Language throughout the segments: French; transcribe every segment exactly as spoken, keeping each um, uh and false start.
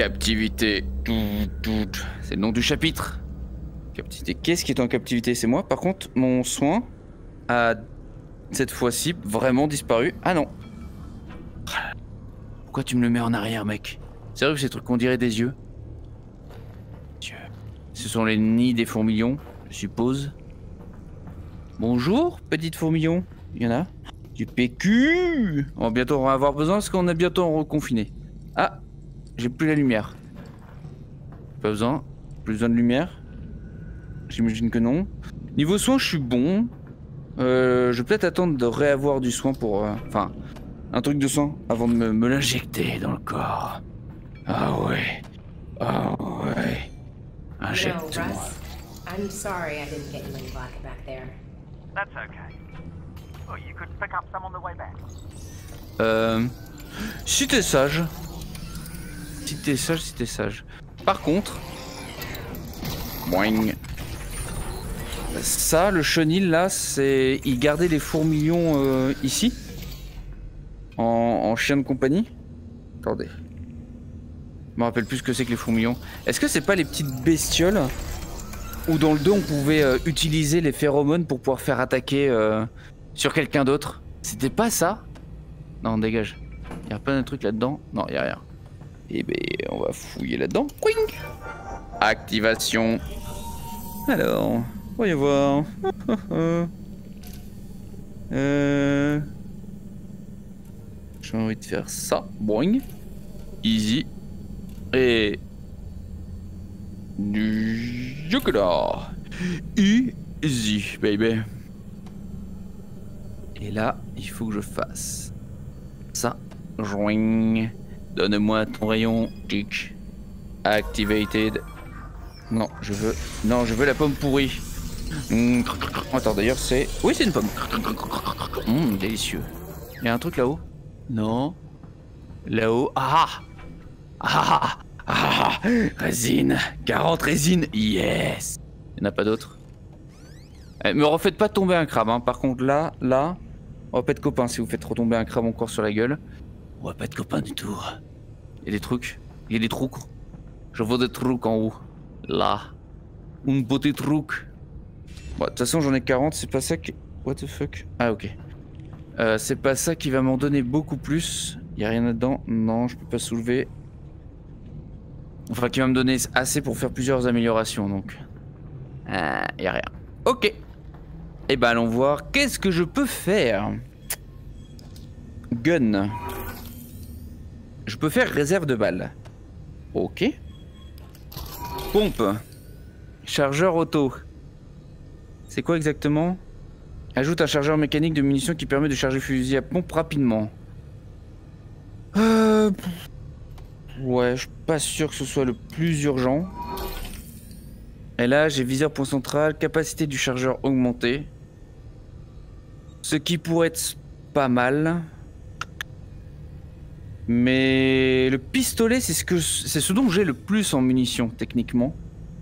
Captivité. C'est le nom du chapitre. Captivité. Qu'est-ce qui est en captivité? C'est moi. Par contre, mon soin a cette fois-ci vraiment disparu. Ah non. Pourquoi tu me le mets en arrière, mec? C'est vrai que ces trucs qu'on dirait des yeux. Dieu. Ce sont les nids des fourmilions, je suppose. Bonjour, petite fourmillon. Il y en a. Du P Q. On va bientôt en avoir besoin parce qu'on est bientôt reconfiné. Ah, j'ai plus la lumière. Pas besoin. Plus besoin de lumière. J'imagine que non. Niveau soin, je suis bon. Euh, je vais peut-être attendre de réavoir du soin pour... Euh, enfin, un truc de soin avant de me, me l'injecter dans le corps. Ah ouais. Ah ouais. Injecte-moi. I'm sorry I didn't get you any vodka back there. That's okay. Oh, you could pick up some on the way back. Euh, si t'es sage. Si t'es sage, si t'es sage. Par contre, boing. Ça, le chenil là, c'est il gardait les fourmilions euh, ici, en, en chien de compagnie. Attendez, je me rappelle plus ce que c'est que les fourmilions. Est-ce que c'est pas les petites bestioles? Ou dans le dos, on pouvait euh, utiliser les phéromones pour pouvoir faire attaquer euh, sur quelqu'un d'autre. C'était pas ça? Non, dégage. Il y a plein de trucs là-dedans. Non, il y a rien. Et eh ben, on va fouiller là-dedans. Quing. Activation. Alors, voyons voir. euh... J'ai envie de faire ça. Boing. Easy. Et... du chocolat. Easy, baby. Et là, il faut que je fasse ça. Joing. Donne-moi ton rayon. Tic. Activated. Non, je veux. Non, je veux la pomme pourrie. Mmh. Attends, d'ailleurs, c'est. Oui, c'est une pomme. Mmh, délicieux. Il y a un truc là-haut? Non. Là-haut. Ah ah! Ah, résine, quarante résine, yes. Il n'y en a pas d'autres. Eh, me refaites pas tomber un crabe, hein. Par contre là, là, on va pas être copains si vous faites retomber un crabe encore sur la gueule. On va pas être copains du tout. Il y a des trucs, il y a des trucs. Je vois des trucs en haut. Là. Un petit truc. Bon, de toute façon j'en ai quarante, c'est pas ça qui... What the fuck? Ah ok. Euh, c'est pas ça qui va m'en donner beaucoup plus. Il n'y a rien là-dedans. Non, je peux pas soulever. Enfin, qui va me donner assez pour faire plusieurs améliorations, donc. Ah, y a rien. Ok. Et bah, allons voir qu'est-ce que je peux faire. Gun. Je peux faire réserve de balles. Ok. Pompe. Chargeur auto. C'est quoi exactement? Ajoute un chargeur mécanique de munitions qui permet de charger fusil à pompe rapidement. Euh... Ouais, je suis pas sûr que ce soit le plus urgent. Et là, j'ai viseur point central, capacité du chargeur augmentée. Ce qui pourrait être pas mal. Mais le pistolet, c'est ce que c'est ce dont j'ai le plus en munitions, techniquement.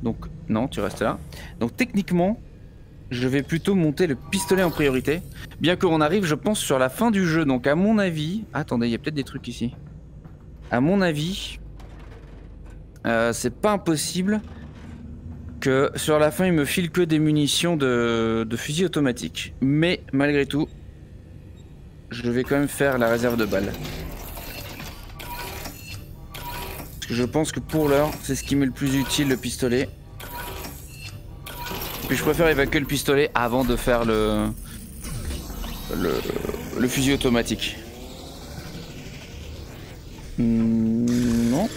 Donc, non, tu restes là. Donc, techniquement, je vais plutôt monter le pistolet en priorité. Bien qu'on arrive, je pense, sur la fin du jeu. Donc, à mon avis... Attendez, il y a peut-être des trucs ici. À mon avis, euh, c'est pas impossible que sur la fin il me file que des munitions de, de fusil automatique. Mais malgré tout, je vais quand même faire la réserve de balles. Parce que je pense que pour l'heure, c'est ce qui m'est le plus utile, le pistolet. Puis je préfère évacuer le pistolet avant de faire le, le, le fusil automatique. Non.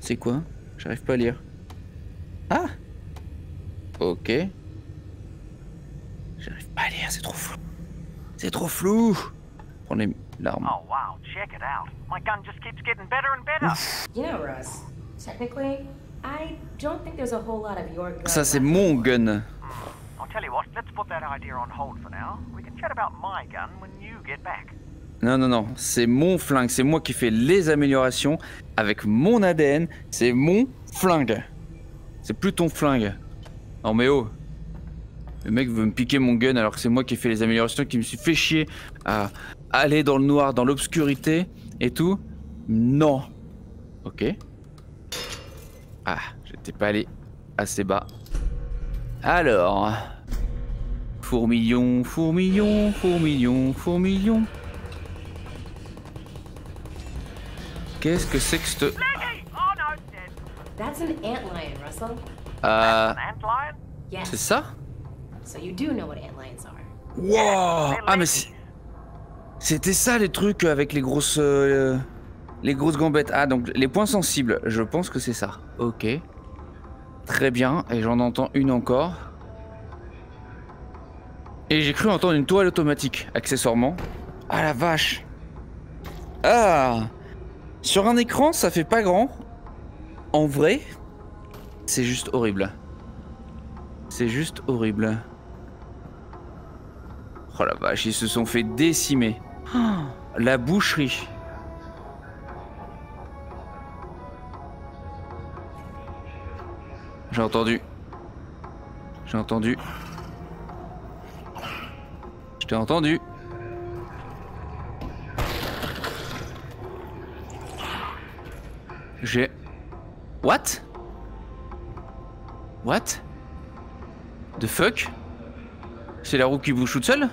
C'est quoi? J'arrive pas à lire. Ah. Ok. J'arrive pas à lire, c'est trop flou. C'est trop flou. Prends les larmes. Oh wow, check it out. My gun just keeps getting better and better. You know, Russ, technically, I don't think there's a whole lot of your gun. Ça c'est mon gun. I'll tell you what, let's put that idea on hold for now. We can chat about my gun when you get back. Non, non, non, c'est mon flingue, c'est moi qui fais les améliorations avec mon A D N, c'est mon flingue. C'est plus ton flingue. Non mais oh, le mec veut me piquer mon gun alors que c'est moi qui ai fait les améliorations, qui me suis fait chier à aller dans le noir, dans l'obscurité et tout. Non. Ok. Ah, j'étais pas allé assez bas. Alors... Fourmillon, fourmillon, fourmillon, fourmillon. Qu'est-ce que c'est que c'te... Euh... C'est ça? Wow! Ah mais c'est... C'était ça les trucs avec les grosses... Euh, les grosses gambettes. Ah donc les points sensibles, je pense que c'est ça. Ok. Très bien, et j'en entends une encore. Et j'ai cru entendre une toile automatique, accessoirement. Ah la vache! Ah! Sur un écran, ça fait pas grand. En vrai, c'est juste horrible. C'est juste horrible. Oh la vache, ils se sont fait décimer. Oh, la boucherie. J'ai entendu. J'ai entendu. Je t'ai entendu. J'ai... What? What? The fuck? C'est la roue qui bouge toute seule?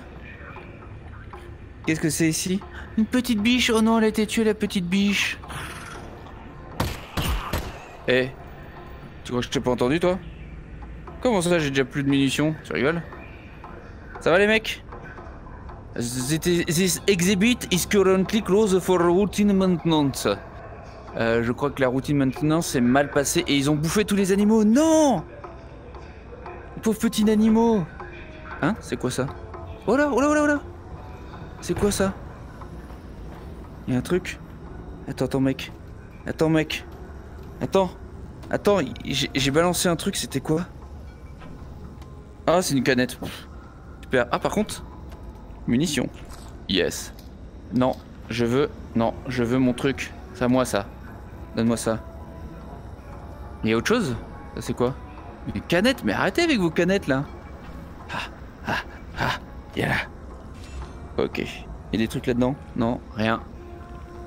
Qu'est-ce que c'est ici? Une petite biche. Oh non, elle a été tuée, la petite biche. Eh, hey, tu crois que je t'ai pas entendu, toi? Comment ça, j'ai déjà plus de munitions? Tu rigoles? Ça va, les mecs? This exhibit is currently closed for routine maintenance. Euh, je crois que la routine maintenance s'est mal passée et ils ont bouffé tous les animaux. Non! Les pauvres petits animaux. Hein? C'est quoi ça? Oh là, oh là, oh là, oh là. C'est quoi ça? Il y a un truc. Attends, attends, mec. Attends, mec. Attends. Attends, j'ai balancé un truc, c'était quoi? Ah, c'est une canette. Super. Ah, par contre, munitions. Yes. Non, je veux. Non, je veux mon truc. C'est à moi, ça. Donne-moi ça. Il y a autre chose? Ça, c'est quoi? Une canette? Mais arrêtez avec vos canettes, là. Ah, ah, ah. Il y a là. Ok. Il y a des trucs là-dedans? Non, rien.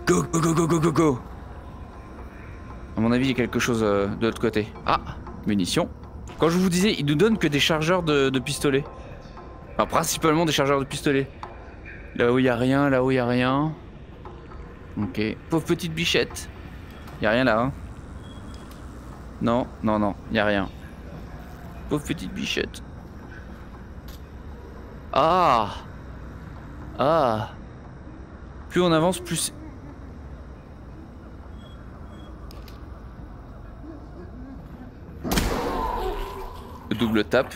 Go, go, go, go, go, go, go. À mon avis, il y a quelque chose euh, de l'autre côté. Ah, munitions. Quand je vous disais, ils nous donnent que des chargeurs de, de pistolets. Enfin, principalement des chargeurs de pistolets. Là où il n'y a rien, là où il n'y a rien. Ok. Pauvre petite bichette. Il n'y a rien là, hein? Non, non, non, il n'y a rien. Pauvre petite bichette. Ah! Ah! Plus on avance, plus... Double tape.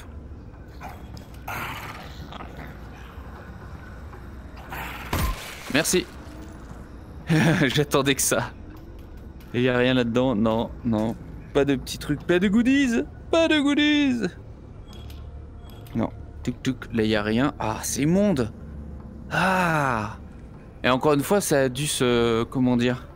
Merci. J'attendais que ça. Il n'y a rien là-dedans. Non, non. Pas de petits trucs. Pas de goodies. Pas de goodies. Non. Tuk tuk. Là, il n'y a rien. Ah, c'est immonde. Ah. Et encore une fois, ça a dû se... Comment dire?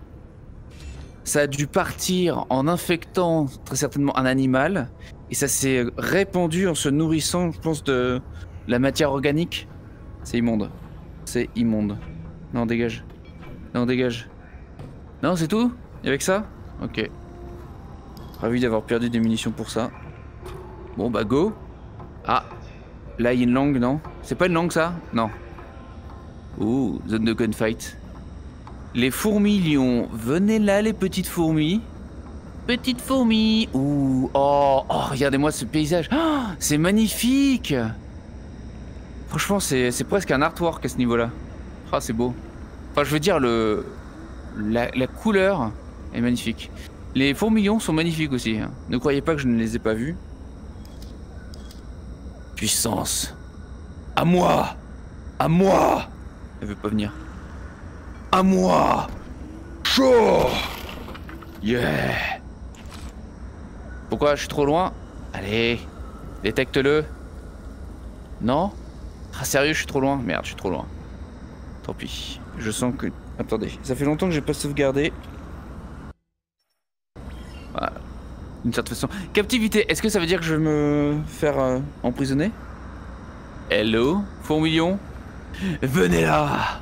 Ça a dû partir en infectant très certainement un animal. Et ça s'est répandu en se nourrissant, je pense, de la matière organique. C'est immonde. C'est immonde. Non, dégage. Non, dégage. Non, c'est tout? Et avec ça? Ok. Ravi d'avoir perdu des munitions pour ça. Bon, bah go. Ah. Là, il y a une langue, non? C'est pas une langue, ça? Non. Ouh, zone de gunfight. Les fourmilions. Venez là, les petites fourmis. Petite fourmi. Ouh, oh, oh regardez-moi ce paysage. Oh, c'est magnifique. Franchement, c'est presque un artwork à ce niveau-là. Ah, oh, c'est beau. Enfin, je veux dire, le la, la couleur est magnifique. Les fourmilions sont magnifiques aussi. Hein. Ne croyez pas que je ne les ai pas vus. Puissance. À moi. À moi. Elle veut pas venir. À moi. Chaud. Yeah. Pourquoi je suis trop loin? Allez, détecte-le. Non? Ah sérieux, je suis trop loin. Merde, je suis trop loin. Tant pis. Je sens que... Attendez, ça fait longtemps que j'ai pas sauvegardé. Voilà. D'une certaine façon. Captivité, est-ce que ça veut dire que je vais me faire euh, emprisonner? Hello, fourmillon. Venez là.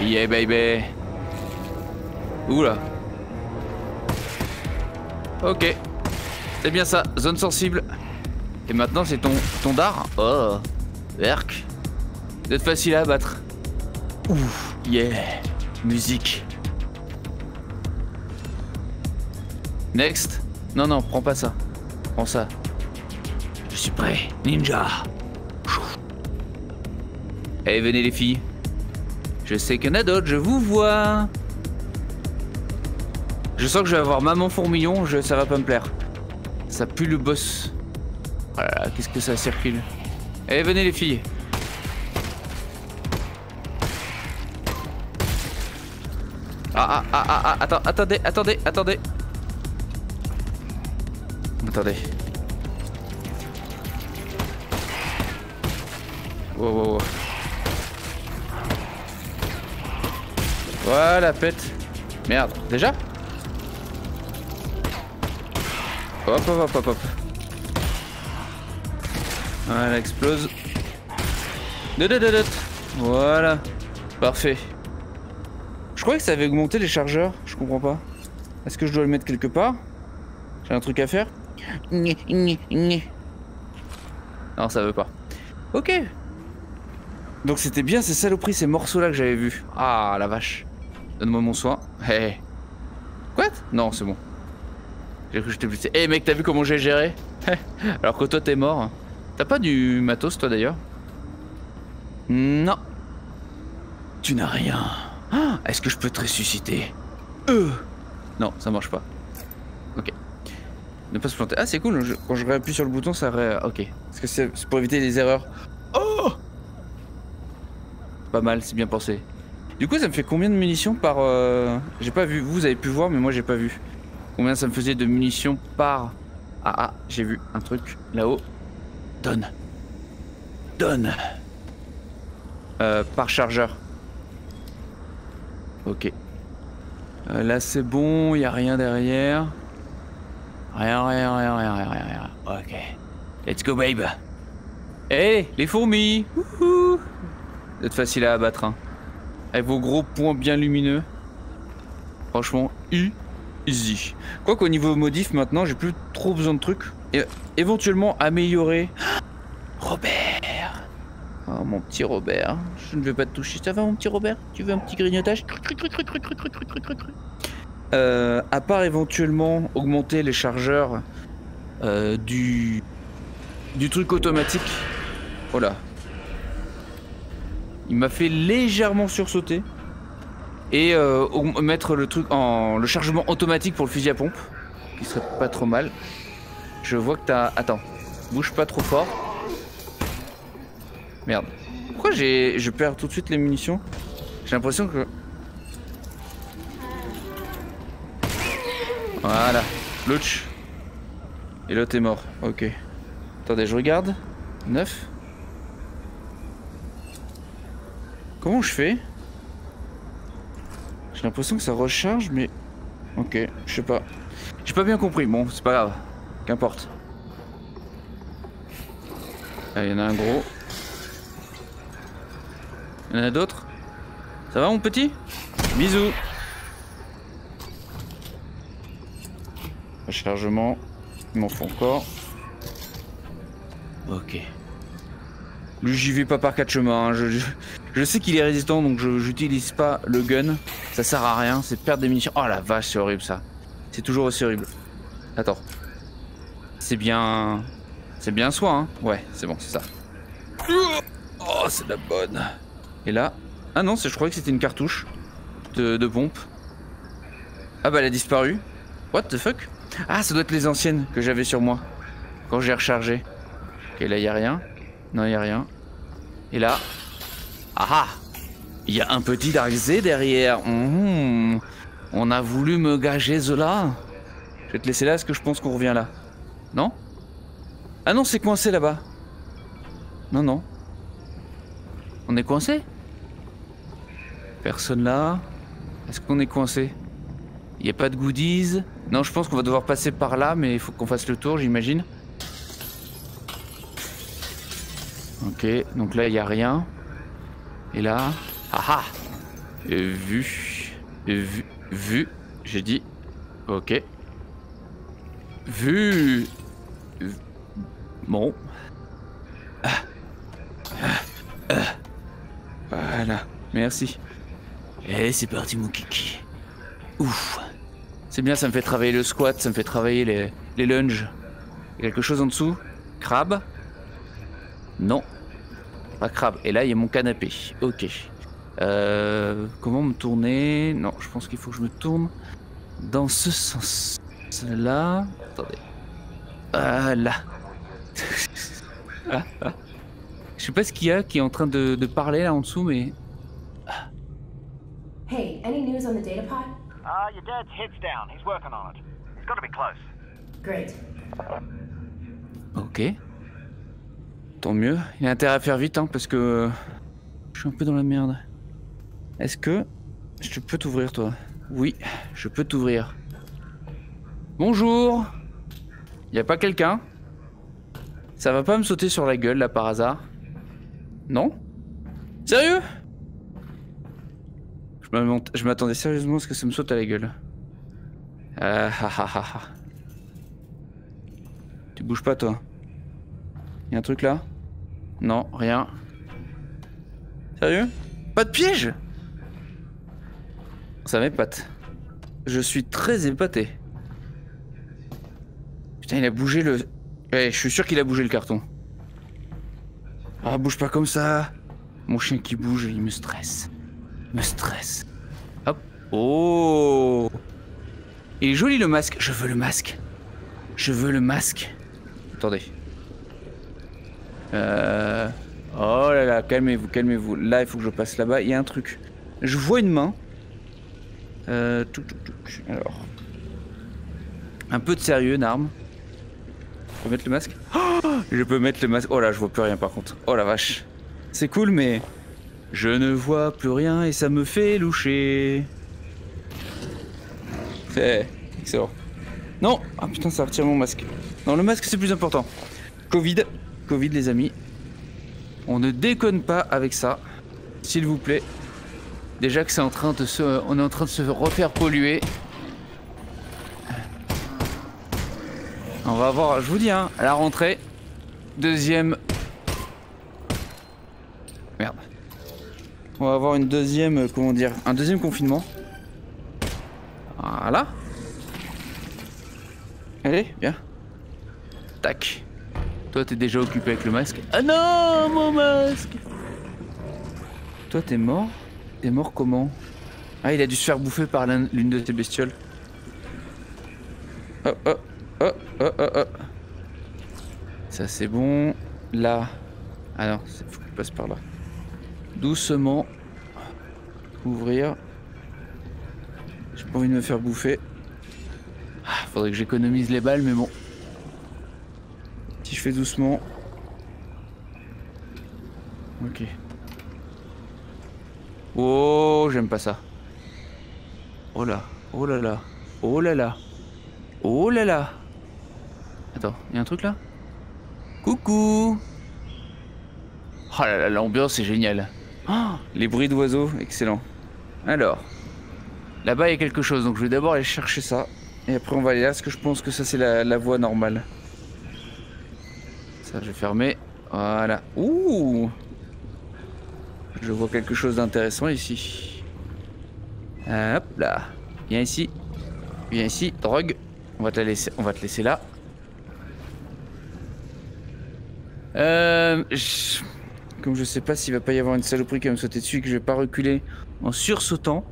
Yeah, baby. Oula. Ok. C'est bien ça, zone sensible. Et maintenant c'est ton ton dard. Oh, Herc. Vous êtes facile à abattre. Ouf, yeah. Musique. Next. Non, non, prends pas ça. Prends ça. Je suis prêt. Ninja. Allez, venez les filles. Je sais qu'il y en a d'autres, je vous vois. Je sens que je vais avoir maman fourmillon, je, ça va pas me plaire. Ça pue le boss. Oh là là, qu'est-ce que ça circule. Allez, venez les filles. Ah, ah, ah, ah, attends, attendez, attendez, attendez. Attendez. Wow, wow, wow. Voilà, pète. Merde, déjà ? Hop, hop, hop, hop. Voilà, explose. Voilà. Parfait. Je croyais que ça avait augmenté les chargeurs. Je comprends pas. Est-ce que je dois le mettre quelque part ? J'ai un truc à faire ? Non, ça veut pas. Ok. Donc c'était bien ces saloperies, ces morceaux-là que j'avais vus. Ah, la vache. Donne-moi mon soin. Hey. Quoi ? Non, c'est bon. J'ai cru que j'étais blessé. Eh hey, mec, t'as vu comment j'ai géré ? Alors que toi, t'es mort. T'as pas du matos, toi, d'ailleurs ? Non. Tu n'as rien. Ah, est-ce que je peux te ressusciter ? Euh. Non, ça marche pas. Ok. Ne pas se planter. Ah, c'est cool. Je, quand je réappuie sur le bouton, ça ré... Ok. Parce que c'est pour éviter les erreurs. Oh ! Pas mal, c'est bien pensé. Du coup, ça me fait combien de munitions par... Euh... J'ai pas vu. Vous, vous avez pu voir, mais moi, j'ai pas vu. Combien ça me faisait de munitions par... Ah, ah, j'ai vu un truc là-haut. Donne. Donne. Euh, par chargeur. Ok. Euh, là, c'est bon. Il n'y a rien derrière. Rien, rien, rien, rien, rien, rien. Ok. Let's go, babe. Hé, hey, les fourmis. Wouhou. Vous êtes facile à abattre, hein. Avec vos gros points bien lumineux. Franchement, easy. Quoi qu'au niveau modif, maintenant, j'ai plus trop besoin de trucs. Et éventuellement, améliorer. Robert. Oh, mon petit Robert. Je ne vais pas te toucher. Ça va, mon petit Robert? Tu veux un petit grignotage? Euh, à part éventuellement augmenter les chargeurs euh, du... du truc automatique. Oh là. Il m'a fait légèrement sursauter. Et euh, mettre le truc en... le chargement automatique pour le fusil à pompe. Qui serait pas trop mal. Je vois que t'as... Attends. Bouge pas trop fort. Merde. Pourquoi j'ai... je perds tout de suite les munitions? J'ai l'impression que... Voilà. Lutch. Et l'autre est mort. Ok. Attendez, je regarde. neuf. Comment je fais? J'ai l'impression que ça recharge, mais... Ok, je sais pas. J'ai pas bien compris. Bon, c'est pas grave. Qu'importe. Ah, il y en a un gros. Il y en a d'autres? Ça va, mon petit? Bisous. Rechargement. Il m'en faut encore. Ok. J'y vais pas par quatre chemins. Hein. Je, je, je sais qu'il est résistant, donc je j'utilise pas le gun. Ça sert à rien, c'est perdre des munitions. Oh la vache, c'est horrible ça. C'est toujours aussi horrible. Attends. C'est bien... C'est bien soi, hein. Ouais, c'est bon, c'est ça. Oh, c'est la bonne. Et là... Ah non, je croyais que c'était une cartouche de, de pompe. Ah bah, elle a disparu. What the fuck? Ah, ça doit être les anciennes que j'avais sur moi. Quand j'ai rechargé. Ok, là, y a rien. Non, il n'y a rien. Et là... Ah ah! Il y a un petit Dark Z derrière. Mmh. On a voulu me gager cela. Je vais te laisser là, est-ce que je pense qu'on revient là? Non? Ah non, c'est coincé là-bas. Non, non. On est coincé? Personne là. Est-ce qu'on est coincé? Il n'y a pas de goodies. Non, je pense qu'on va devoir passer par là, mais il faut qu'on fasse le tour, j'imagine. Ok, donc là il n'y a rien. Et là. Ah ah. Vu. Vu. Vu. J'ai dit ok. Vu... Bon. Ah. Ah. Ah. Voilà, merci. Et c'est parti mon kiki. Ouf. C'est bien, ça me fait travailler le squat, ça me fait travailler les, les lunges. Quelque chose en dessous? Crabe? Non. Pas crabe. Et là, il y a mon canapé. Ok. Euh, comment me tourner? Non, je pense qu'il faut que je me tourne dans ce sens-là. Attendez. Voilà. Ah, ah. Je sais pas ce qu'il y a qui est en train de, de parler là en dessous, mais. Ah. Hey, any news on the data pod? Ah, uh, your dad's head's down. He's working on it. He's got to be close. Great. Ok. Tant mieux. Il a intérêt à faire vite, hein, parce que je suis un peu dans la merde. Est-ce que je peux t'ouvrir, toi? Oui, je peux t'ouvrir. Bonjour. Y a pas quelqu'un? Ça va pas me sauter sur la gueule là par hasard? Non? Sérieux? Je m'attendais sérieusement à ce que ça me saute à la gueule. Ah, ah, ah, ah. Tu bouges pas toi. Y'a un truc là? Non, rien. Sérieux? Pas de piège? Ça m'épate. Je suis très épaté. Putain, il a bougé le... Ouais, je suis sûr qu'il a bougé le carton. Ah, bouge pas comme ça. Mon chien qui bouge, il me stresse. Il me stresse. Hop. Oh. Il est joli le masque. Je veux le masque. Je veux le masque. Attendez. Euh... Oh là là, calmez-vous, calmez-vous. Là, il faut que je passe là-bas. Il y a un truc. Je vois une main. Euh... Touc, touc, touc. Alors... Un peu de sérieux, Narm. Je peux mettre le masque? Oh, je peux mettre le masque. Oh là, je vois plus rien par contre. Oh la vache. C'est cool, mais... Je ne vois plus rien et ça me fait loucher. C'est excellent. Non. Ah putain, ça retire mon masque. Non, le masque, c'est plus important. Covid. Covid, les amis. On ne déconne pas avec ça. S'il vous plaît. Déjà que c'est en train de se... On est en train de se refaire polluer. On va avoir, je vous dis, hein, à la rentrée, deuxième... Merde. On va avoir une deuxième, comment dire, un deuxième confinement. Voilà. Allez, viens. Tac. Toi, t'es déjà occupé avec le masque. Ah non, mon masque! Toi, t'es mort? T'es mort comment? Ah, il a dû se faire bouffer par l'une de tes bestioles. Oh, oh. Oh, oh, oh, oh. Ça c'est bon. Là. Ah non, il faut que je passe par là. Doucement. Ouvrir. J'ai pas envie de me faire bouffer. Ah, faudrait que j'économise les balles, mais bon. Si je fais doucement. Ok. Oh, j'aime pas ça. Oh là, oh là là, oh là là. Oh là là. Attends, il y a un truc là? Coucou. Oh là là, l'ambiance est géniale. Oh, les bruits d'oiseaux, excellent. Alors, là-bas il y a quelque chose, donc je vais d'abord aller chercher ça. Et après on va aller là, parce que je pense que ça c'est la, la voie normale. Ça, je vais fermer. Voilà. Ouh. Je vois quelque chose d'intéressant ici. Hop là. Viens ici. Viens ici, drogue. On va te laisser, on va te laisser là. Euh, je... Comme je sais pas s'il va pas y avoir une saloperie qui va me sauter dessus et que je vais pas reculer en sursautant.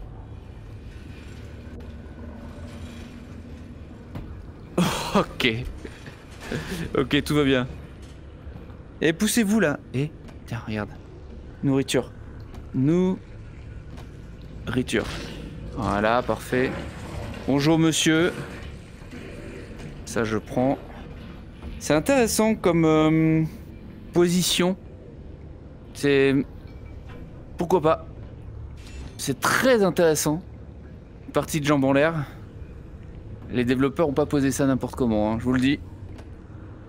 Oh, ok. Ok, tout va bien. Et poussez-vous là. Et tiens, regarde. Nourriture. Nourriture. Voilà, parfait. Bonjour monsieur. Ça je prends. C'est intéressant comme euh, position. C'est... Pourquoi pas? C'est très intéressant. Partie de jambes en l'air. Les développeurs ont pas posé ça n'importe comment, hein, je vous le dis.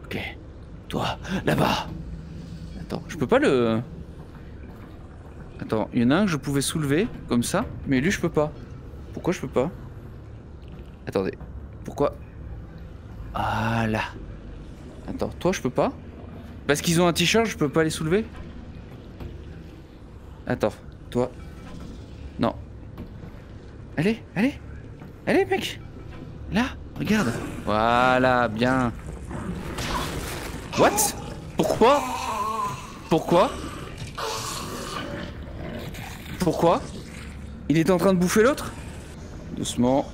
Ok. Toi, là-bas. Attends, je peux pas le... Attends, il y en a un que je pouvais soulever, comme ça. Mais lui, je peux pas. Pourquoi je peux pas? Attendez. Pourquoi? Ah là. Attends, toi je peux pas? Parce qu'ils ont un t-shirt, je peux pas les soulever? Attends, toi. Non. Allez, allez. Allez mec. Là, regarde. Voilà, bien. What? Pourquoi? Pourquoi? Pourquoi? Il était en train de bouffer l'autre? Doucement.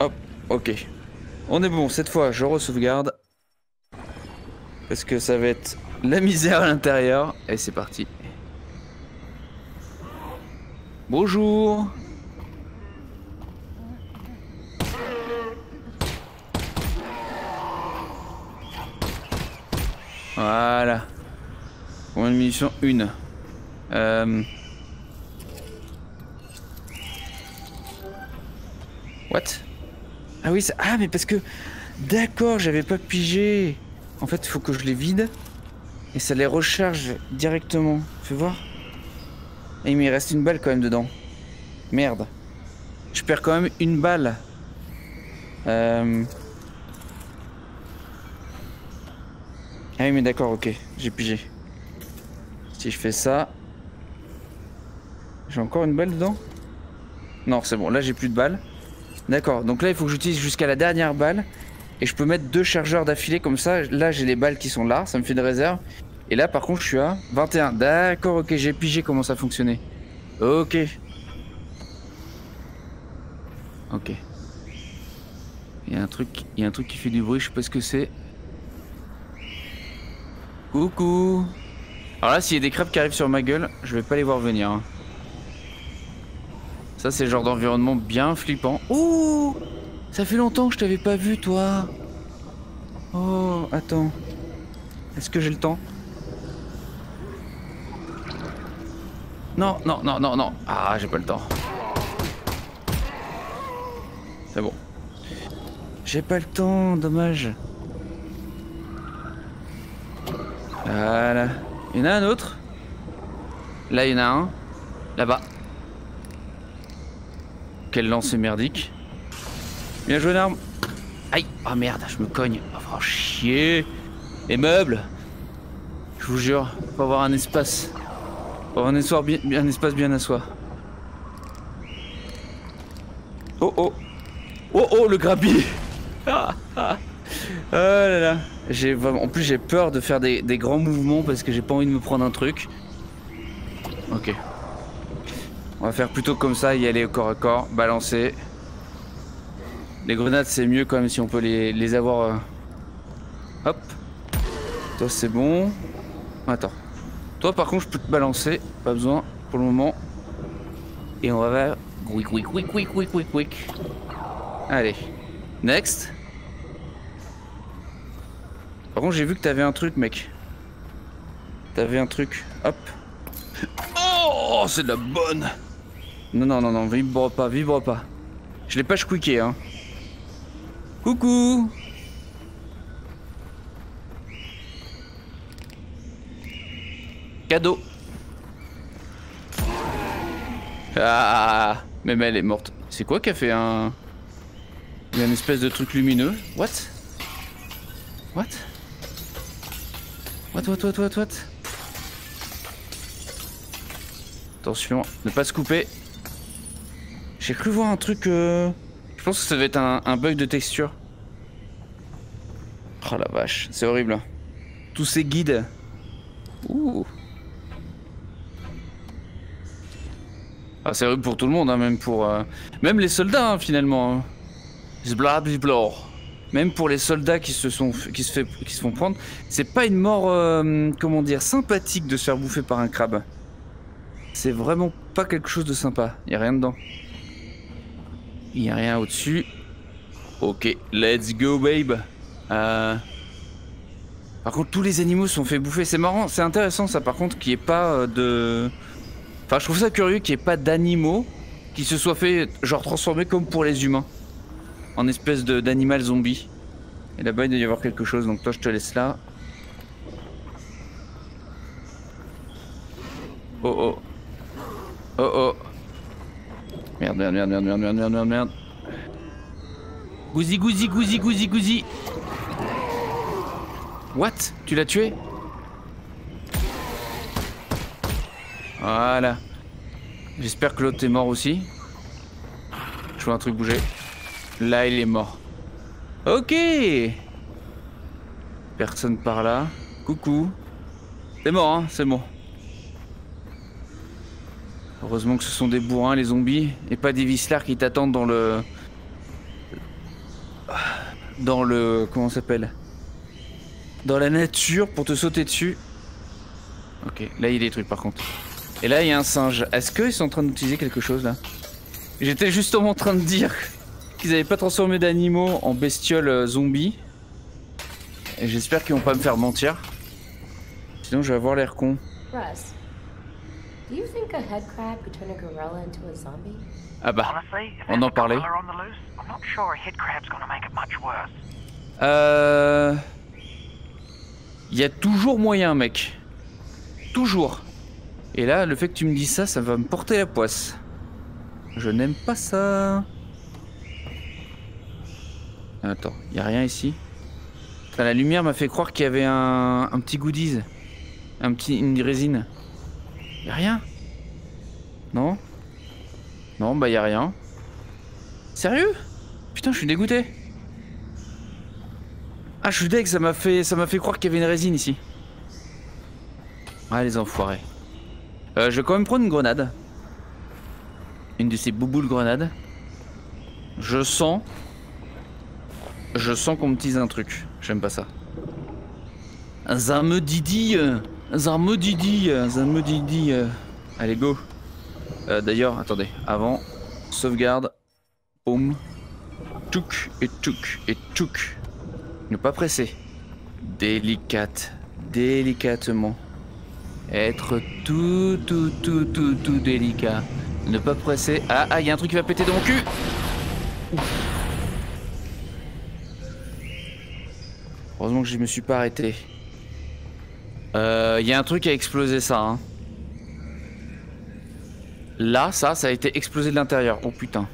Hop, ok. On est bon, cette fois je re-sauvegarde. Parce que ça va être la misère à l'intérieur. Et c'est parti. Bonjour. Voilà. Combien de munitions? Une. Euh... What? Ah oui, ça... ah mais parce que... D'accord, j'avais pas pigé. En fait, il faut que je les vide. Et ça les recharge directement. Fais voir. Et il me reste une balle quand même dedans. Merde. Je perds quand même une balle. Euh... Ah oui, mais d'accord, ok. J'ai pigé. Si je fais ça... J'ai encore une balle dedans? Non, c'est bon. Là, j'ai plus de balles. D'accord. Donc là, il faut que j'utilise jusqu'à la dernière balle. Et je peux mettre deux chargeurs d'affilée comme ça. Là, j'ai les balles qui sont là. Ça me fait une réserve. Et là, par contre, je suis à vingt et un. D'accord, ok. J'ai pigé comment ça fonctionnait. Ok. Ok. Il y a un truc, il y a un truc qui fait du bruit. Je sais pas ce que c'est. Coucou. Alors là, s'il y a des crêpes qui arrivent sur ma gueule, je vais pas les voir venir. Hein. Ça, c'est le genre d'environnement bien flippant. Ouh! Ça fait longtemps que je t'avais pas vu, toi. Oh, attends. Est-ce que j'ai le temps? Non, non, non, non, non. Ah, j'ai pas le temps. C'est bon. J'ai pas le temps, dommage. Voilà. Il y en a un autre? Là, il y en a un. Là-bas. Quel lancer merdique. Bien joué, une arme. Aïe. Oh merde, je me cogne. Oh, faut chier. Les meubles. Je vous jure, faut avoir un espace. Faut avoir un, essoir bien, un espace bien à soi. Oh oh. Oh oh, le grappille. Ah, ah. Oh là là. En plus, j'ai peur de faire des, des grands mouvements parce que j'ai pas envie de me prendre un truc. Ok. On va faire plutôt comme ça, y aller au corps à corps, balancer. Les grenades, c'est mieux quand même si on peut les, les avoir. Euh... Hop. Toi, c'est bon. Attends. Toi, par contre, je peux te balancer. Pas besoin pour le moment. Et on va vers. Quick, quick, quick, quick, quick, quick, quick. Allez. Next. Par contre, j'ai vu que t'avais un truc, mec. T'avais un truc. Hop. Oh, c'est de la bonne. Non, non, non, non. Vibre pas, vibre pas. Je l'ai pas shquické, hein. Coucou. Cadeau. Ah. Même elle est morte. C'est quoi qui a fait un... Il y a une espèce de truc lumineux. What? What? What, what, what, what, what? Attention, ne pas se couper. J'ai cru voir un truc... Euh... Je pense que ça devait être un, un bug de texture. Oh la vache, c'est horrible. Tous ces guides. Ouh. Ah, c'est horrible pour tout le monde, hein, même pour... Euh... Même les soldats, hein, finalement. Hein. Zblabliblor. Même pour les soldats qui se, sont, qui se, fait, qui se font prendre, c'est pas une mort, euh, comment dire, sympathique de se faire bouffer par un crabe. C'est vraiment pas quelque chose de sympa. Il n'y a rien dedans. Il n'y a rien au-dessus. Ok, let's go, babe. Euh... Par contre, tous les animaux sont fait bouffer. C'est marrant, c'est intéressant ça, par contre, qu'il n'y ait pas de... Enfin, je trouve ça curieux qu'il n'y ait pas d'animaux qui se soient fait, genre, transformer comme pour les humains. En espèce d'animal zombie. Et là-bas, il doit y avoir quelque chose, donc toi, je te laisse là. Oh, oh. Oh, oh. Merde, merde, merde, merde, merde, merde, merde, merde, merde. Gouzi, gouzi, gouzi, gouzi, gouzi. What? Tu l'as tué? Voilà. J'espère que l'autre est mort aussi. Je vois un truc bouger. Là, il est mort. Ok. Personne par là. Coucou. C'est mort, hein, c'est bon. Heureusement que ce sont des bourrins, les zombies, et pas des vislards qui t'attendent dans le... Dans le... Comment ça s'appelle? Dans la nature pour te sauter dessus. Ok, là il y a des trucs par contre. Et là il y a un singe. Est-ce qu'ils sont en train d'utiliser quelque chose là? J'étais justement en train de dire qu'ils n'avaient pas transformé d'animaux en bestioles zombies. Et j'espère qu'ils vont pas me faire mentir. Sinon je vais avoir l'air con. Ah bah, on en parlait. Euh... Il y a toujours moyen, mec. Toujours. Et là, le fait que tu me dis ça, ça va me porter la poisse. Je n'aime pas ça. Attends, il n'y a rien ici. Enfin, la lumière m'a fait croire qu'il y avait un, un petit goodies. Un petit, une résine. Y'a rien? Non? Non, bah y'a rien. Sérieux? Putain, je suis dégoûté. Ah, je suis deg, ça m'a fait, ça m'a fait croire qu'il y avait une résine ici. Ah, les enfoirés. Euh, je vais quand même prendre une grenade. Une de ces bouboules grenades. Je sens... Je sens qu'on me tease un truc. J'aime pas ça. Un me didi... Zarmo Didi, Zarmo Didi. Euh... Allez, go. Euh, D'ailleurs, attendez, avant, sauvegarde. Boum. Tchouk et tchouk et tchouk. Ne pas presser. Délicate. Délicatement. Être tout, tout, tout, tout, tout délicat. Ne pas presser. Ah, ah, il y a un truc qui va péter dans mon cul. Ouf. Heureusement que je me suis pas arrêté. Il euh, y a un truc à exploser ça. Hein. Là, ça, ça a été explosé de l'intérieur. Oh putain.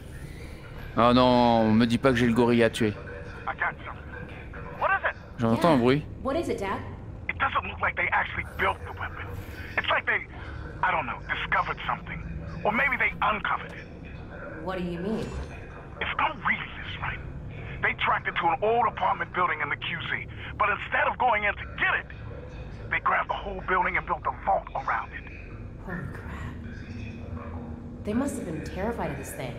Oh non, on me dit pas que j'ai le gorille à tuer. J'entends un bruit. They grabbed the whole building and built a vault around it. Holy crap. They must have been terrified of this thing.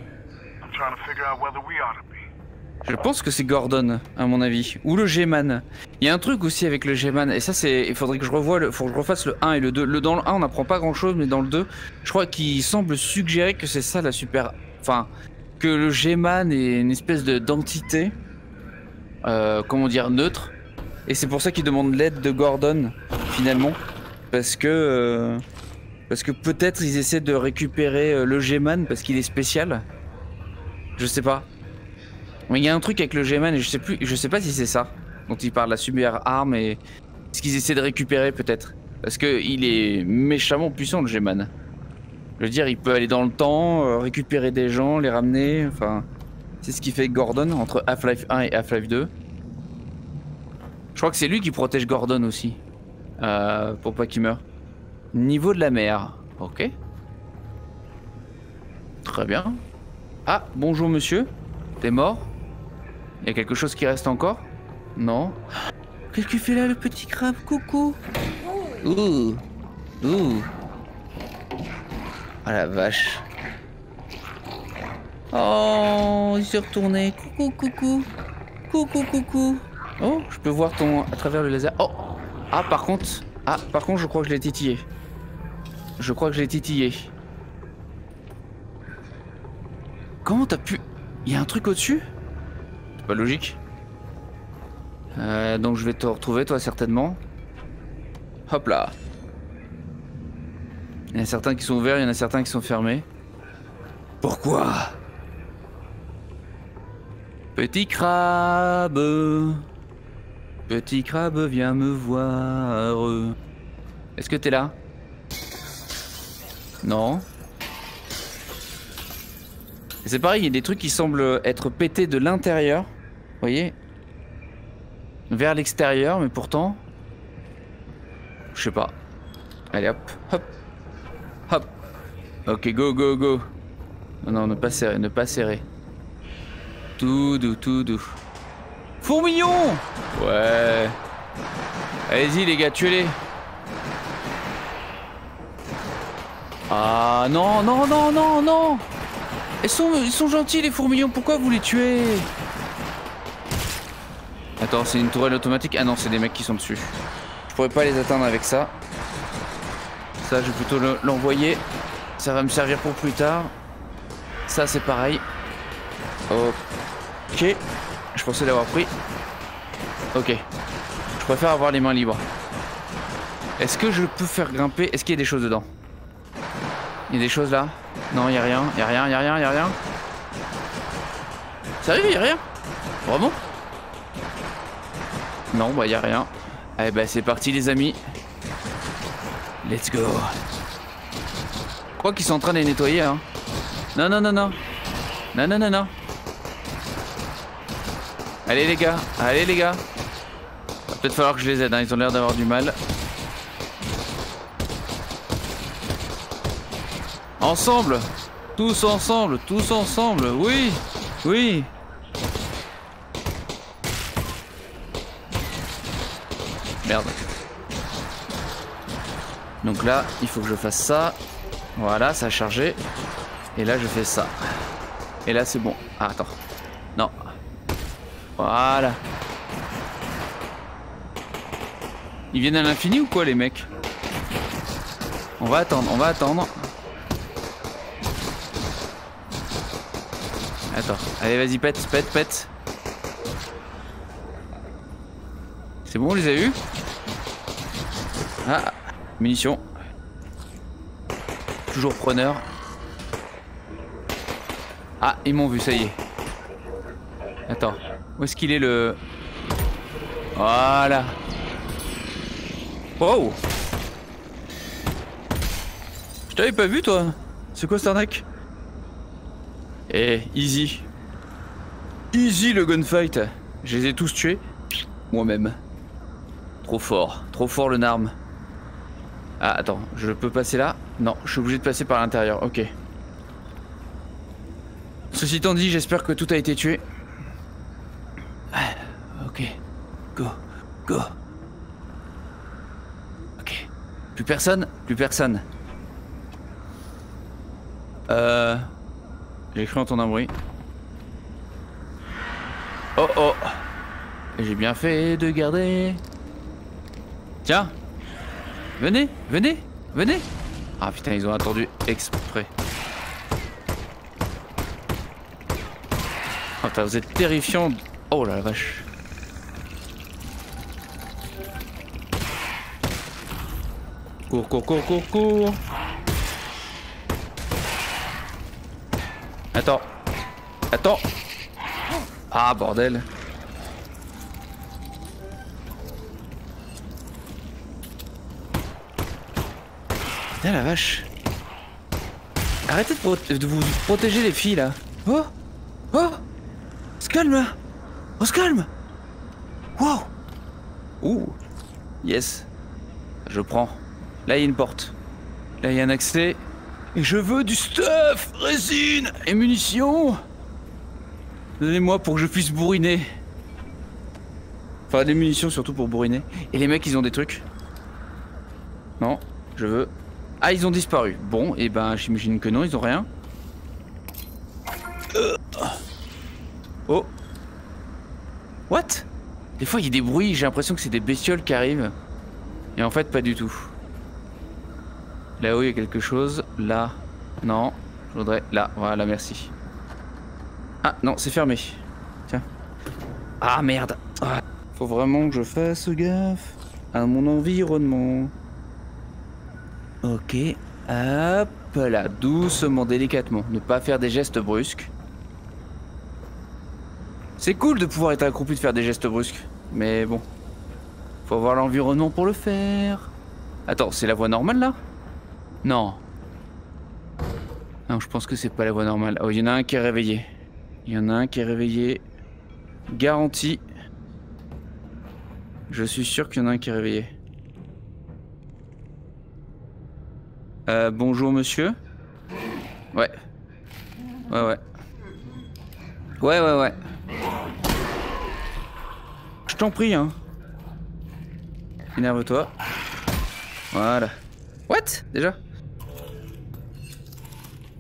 I'm trying to figure out whether we ought to be. Je pense que c'est Gordon, à mon avis. Ou le G-Man. Il y a un truc aussi avec le G-Man. Et ça, c'est. Il faudrait que je revoie le. Faut que je refasse le un et le deux. Le dans le un, on n'apprend pas grand chose, mais dans le deux, je crois qu'il semble suggérer que c'est ça la super. Enfin, que le G-Man est une espèce de d'entité. Euh, comment dire, neutre. Et c'est pour ça qu'il demande l'aide de Gordon, finalement. Parce que... Euh, parce que peut-être ils essaient de récupérer euh, le G-Man parce qu'il est spécial. Je sais pas. Mais il y a un truc avec le G-Man et je sais plus... Je sais pas si c'est ça dont il parle, la super arme et... Ce qu'ils essaient de récupérer, peut-être. Parce qu'il est méchamment puissant, le G-Man. Je veux dire, il peut aller dans le temps, euh, récupérer des gens, les ramener, enfin... C'est ce qui fait Gordon entre Half-Life un et Half-Life deux. Je crois que c'est lui qui protège Gordon aussi. Euh, pour pas qu'il meure. Niveau de la mer. Ok. Très bien. Ah, bonjour monsieur. T'es mort? Il y a quelque chose qui reste encore? Non. Qu'est-ce qu'il fait là le petit crabe? Coucou. Ouh. Ouh. Ah la vache. Oh, il s'est retourné. Coucou, coucou. Coucou, coucou. Oh, je peux voir ton... à travers le laser. Oh. Ah, par contre... Ah, par contre, je crois que je l'ai titillé. Je crois que je l'ai titillé. Comment t'as pu... Il y a un truc au-dessus? C'est pas logique. Euh, donc je vais te retrouver, toi, certainement. Hop là. Il y en a certains qui sont ouverts, il y en a certains qui sont fermés. Pourquoi? Petit crabe. Petit crabe, viens me voir. Est-ce que t'es là? Non. C'est pareil, il y a des trucs qui semblent être pétés de l'intérieur. voyez, vers l'extérieur, mais pourtant, je sais pas. Allez hop, hop, hop. Ok, go, go, go. Non, non, ne pas serrer, ne pas serrer. Tout doux, tout doux. Fourmillon! Ouais. Allez-y les gars, tuez-les. Ah non, non, non, non, non. Ils sont, ils sont gentils les fourmillons, pourquoi vous les tuez? Attends, c'est une tourelle automatique? Ah non, c'est des mecs qui sont dessus. Je pourrais pas les atteindre avec ça. Ça, je vais plutôt l'envoyer. Ça va me servir pour plus tard. Ça, c'est pareil. Ok. Je pensais l'avoir pris. Ok. Je préfère avoir les mains libres. Est-ce que je peux faire grimper? Est-ce qu'il y a des choses dedans? Il y a des choses là? Non, il n'y a rien, il n'y a rien, il n'y a rien, il n'y a rien. Sérieux, il n'y a rien? Vraiment? Non, bah il n'y a rien. Eh bah c'est parti les amis. Let's go. Je crois qu'ils sont en train de les nettoyer. Hein. Non, non, non, non. Non, non, non, non. Allez les gars, allez les gars. Va peut-être falloir que je les aide, hein. Ils ont l'air d'avoir du mal. Ensemble, tous ensemble, tous ensemble, oui, oui. Merde. Donc là, il faut que je fasse ça. Voilà, ça a chargé. Et là, je fais ça. Et là, c'est bon. Ah, attends. Non. Voilà. Ils viennent à l'infini ou quoi, les mecs? On va attendre, on va attendre. Attends, allez vas-y pète, pète, pète. C'est bon, on les a eus? Ah, munitions. Toujours preneur. Ah, ils m'ont vu, ça y est. Attends, où est-ce qu'il est le... Voilà. Wow. Je t'avais pas vu toi. C'est quoi cette arnaque? Eh, easy. Easy le gunfight. Je les ai tous tués. Moi-même. Trop fort. Trop fort le narme. Ah, attends. Je peux passer là? Non, je suis obligé de passer par l'intérieur. Ok. Ceci étant dit, j'espère que tout a été tué. Ok. Go. Go. Ok. Plus personne? Plus personne. Euh... J'ai cru entendre un bruit. Oh oh. J'ai bien fait de garder. Tiens. Venez, venez, venez. Ah putain, ils ont attendu exprès. Oh putain, vous êtes terrifiants. Oh la vache. Cours, cours, cours, cours, cours. Attends, attends. Ah bordel. Putain la vache. Arrêtez de, pro de vous protéger les filles là. Oh, oh. On se calme là. On se calme. Wow. Ouh. Yes. Je prends. Là il y a une porte. Là il y a un accès. Et je veux du stuff, résine et munitions. Donnez-moi pour que je puisse bourriner. Enfin, des munitions surtout pour bourriner. Et les mecs, ils ont des trucs. Non, je veux... Ah, ils ont disparu. Bon, et eh ben, j'imagine que non, ils ont rien. Oh. What? Des fois, il y a des bruits, j'ai l'impression que c'est des bestioles qui arrivent. Et en fait, pas du tout. Là-haut, il y a quelque chose. Là. Non. Je voudrais... Là. Voilà, merci. Ah, non, c'est fermé. Tiens. Ah, merde. Ah. Faut vraiment que je fasse gaffe à mon environnement. Ok. Hop là. Doucement, délicatement. Ne pas faire des gestes brusques. C'est cool de pouvoir être accroupi, de faire des gestes brusques. Mais bon. Faut avoir l'environnement pour le faire. Attends, c'est la voie normale, là ? Non. Non, je pense que c'est pas la voie normale. Oh, il y en a un qui est réveillé. Il y en a un qui est réveillé. Garantie. Je suis sûr qu'il y en a un qui est réveillé. Euh, bonjour monsieur. Ouais. Ouais ouais. Ouais ouais ouais. Je t'en prie hein. Énerve-toi. Voilà. What? Déjà?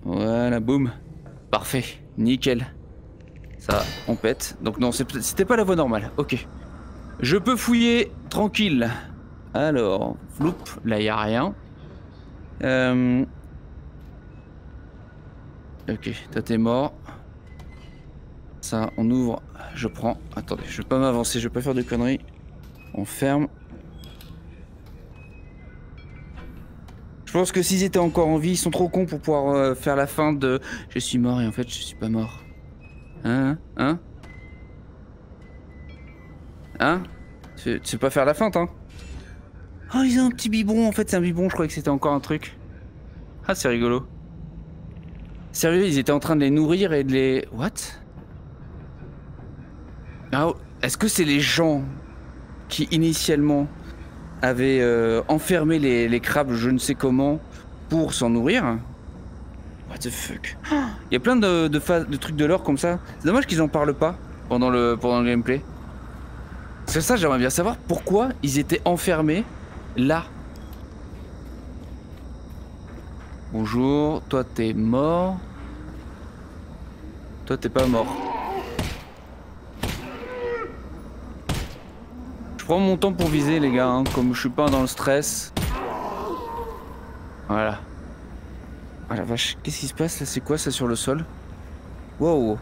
Voilà, boum. Parfait. Nickel. Ça, on pète. Donc non, c'était pas la voie normale. Ok. Je peux fouiller tranquille. Alors, floup, là il n'y a rien. Euh... Ok, toi t'es mort. Ça, on ouvre. Je prends. Attendez, je vais pas m'avancer, je vais pas faire de conneries. On ferme. Je pense que s'ils étaient encore en vie, ils sont trop cons pour pouvoir euh, faire la fin de je suis mort et en fait je suis pas mort. Hein? Hein? Hein? Tu sais pas faire la feinte, hein? Oh, ils ont un petit biberon, en fait, c'est un biberon, je croyais que c'était encore un truc. Ah, c'est rigolo. Sérieux, ils étaient en train de les nourrir et de les... What? Ah, est-ce que c'est les gens qui, initialement, avaient euh, enfermé les, les crabes, je ne sais comment, pour s'en nourrir? What the fuck? Il y a plein de, de, phases, de trucs de lore comme ça. C'est dommage qu'ils en parlent pas pendant le, pendant le gameplay. C'est ça, j'aimerais bien savoir pourquoi ils étaient enfermés là. Bonjour, toi t'es mort. Toi t'es pas mort. Je prends mon temps pour viser les gars, hein, comme je suis pas dans le stress. Voilà. Ah la vache, qu'est-ce qui se passe là? C'est quoi ça sur le sol? Wow.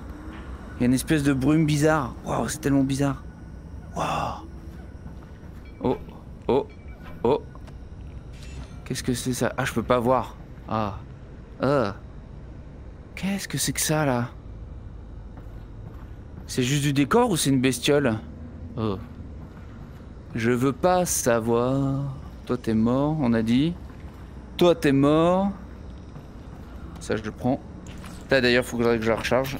Il y a une espèce de brume bizarre. Waouh, c'est tellement bizarre. Wow. Oh, oh, oh. Qu'est-ce que c'est ça? Ah, je peux pas voir. Ah. Ah. Qu'est-ce que c'est que ça, là? C'est juste du décor ou c'est une bestiole? Oh. Je veux pas savoir. Toi, t'es mort, on a dit. Toi, t'es mort. Ça, je le prends. Là, d'ailleurs, faut que je la recharge.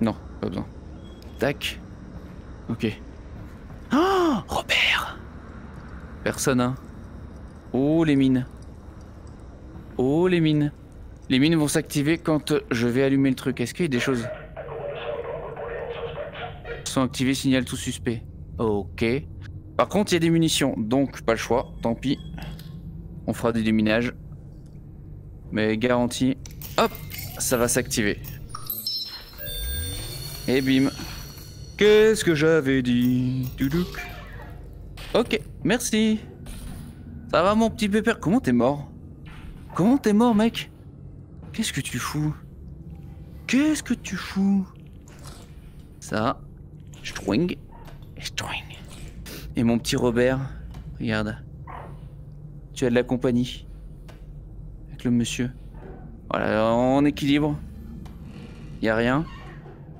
Non, pas besoin. Tac. Ok. Oh, Robert. Personne, hein. Oh, les mines. Oh, les mines. Les mines vont s'activer quand je vais allumer le truc. Est-ce qu'il y a des choses? Ils sont activés, signal tout suspect. Ok. Par contre, il y a des munitions, donc pas le choix. Tant pis. On fera du déminage. Mais garantie. Hop, ça va s'activer. Et bim. Qu'est-ce que j'avais dit? Doudouk. Ok, merci. Ça va mon petit pépère? Comment t'es mort? Comment t'es mort mec? Qu'est-ce que tu fous? Qu'est-ce que tu fous? Ça. String. String. Et mon petit Robert. Regarde. Tu as de la compagnie. Avec le monsieur. Voilà, en équilibre. Y a rien.